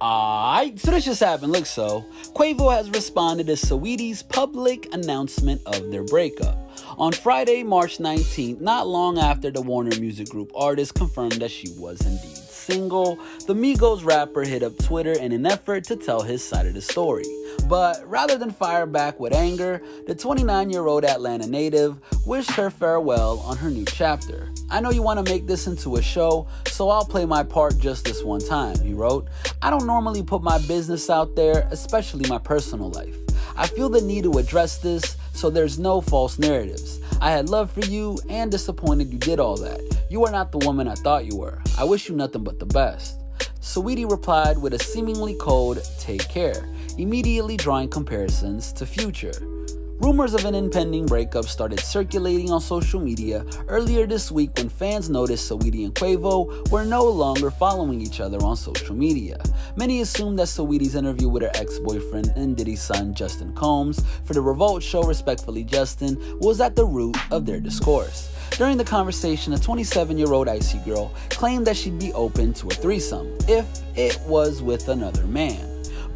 Alright, so this just happened. Look, so Quavo has responded to Saweetie's public announcement of their breakup. On Friday, March 19th, not long after the Warner Music Group artist confirmed that she was indeed single, the Migos rapper hit up Twitter in an effort to tell his side of the story. But rather than fire back with anger, the 29-year-old Atlanta native wished her farewell on her new chapter. "I know you want to make this into a show, so I'll play my part just this one time," he wrote. "I don't normally put my business out there, especially my personal life. I feel the need to address this so there's no false narratives. I had love for you and disappointed you did all that. You are not the woman I thought you were. I wish you nothing but the best." Saweetie replied with a seemingly cold "take care," immediately drawing comparisons to Future. Rumors of an impending breakup started circulating on social media earlier this week when fans noticed Saweetie and Quavo were no longer following each other on social media. Many assumed that Saweetie's interview with her ex-boyfriend and Diddy's son Justin Combs for the Revolt show Respectfully Justin was at the root of their discourse. During the conversation, a 27-year-old icy girl claimed that she'd be open to a threesome if it was with another man.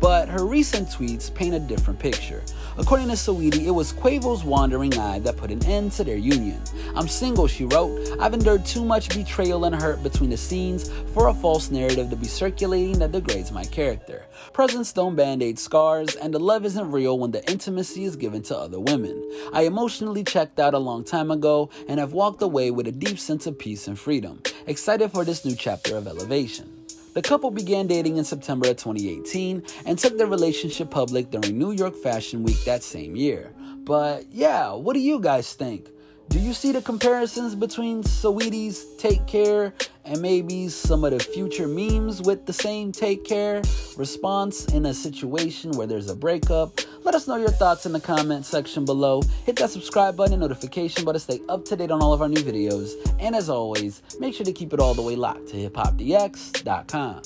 But her recent tweets paint a different picture. According to Saweetie, it was Quavo's wandering eye that put an end to their union. "I'm single," she wrote. "I've endured too much betrayal and hurt between the scenes for a false narrative to be circulating that degrades my character. Presents don't band-aid scars, and the love isn't real when the intimacy is given to other women. I emotionally checked out a long time ago and have walked away with a deep sense of peace and freedom. Excited for this new chapter of elevation." The couple began dating in September of 2018 and took their relationship public during New York Fashion Week that same year. But yeah, what do you guys think? Do you see the comparisons between Saweetie's "take care" and maybe some of the Future memes with the same "take care" response in a situation where there's a breakup? Let us know your thoughts in the comment section below. Hit that subscribe button and notification button to stay up to date on all of our new videos. And as always, make sure to keep it all the way locked to hiphopdx.com.